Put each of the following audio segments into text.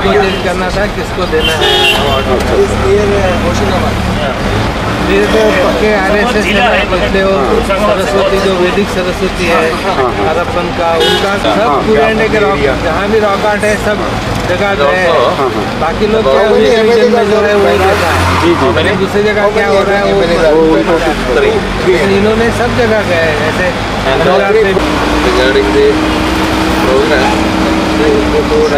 Detail करना था किसको देना है पक्के RSS बदले हो सरस्वती जो वैदिक सरस्वती है हरप्पन का उनका सब पुराने के रॉक जहाँ भी रॉक आर्ट है सब जगह जो है बाकी लोग क्या रीजन में जो है वही करता है दूसरी जगह क्या हो रहा है वो इन्होंने सब जगह गए ऐसे परफेक्टली UNESCO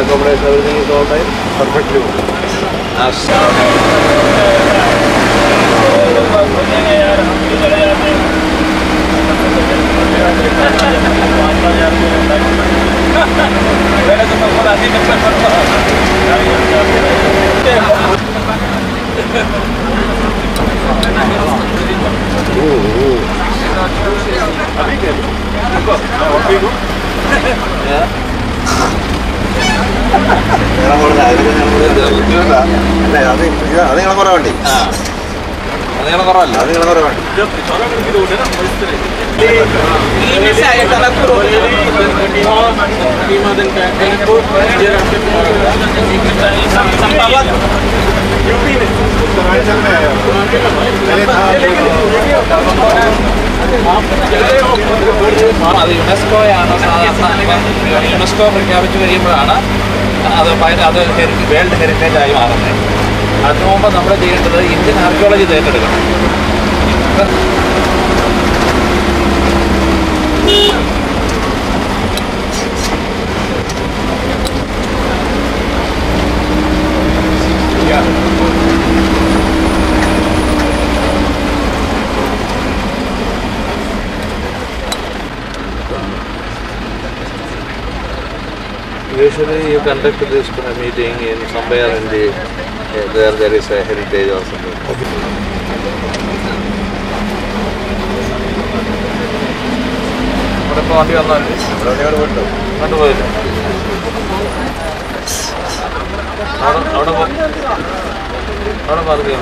പ്രഖ്യാപിച്ചു കഴിയുമ്പോഴാണ് അത് വേൾഡ് ഹെറിറ്റേജ് ആയി മാറുന്നത്. അതിനു മുമ്പ് നമ്മൾ ചെയ്യേണ്ടത് ഇന്ത്യൻ ആർക്കിയോളജി ഏറ്റെടുക്കണം. Usually you conduct this meeting in somewhere in the where there is a heritage or something. Okay. What are you doing?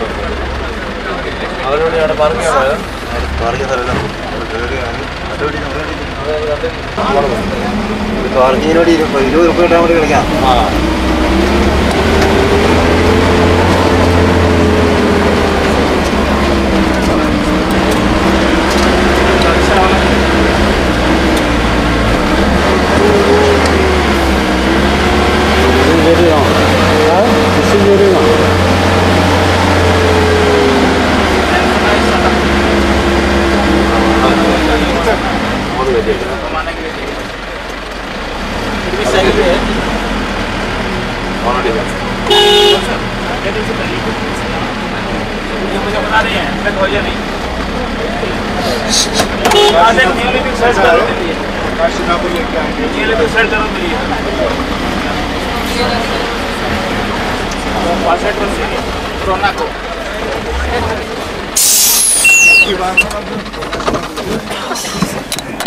Thank you.